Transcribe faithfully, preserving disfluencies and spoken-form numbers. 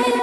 Say